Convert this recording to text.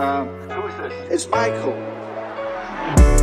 Who is this? It's Michael.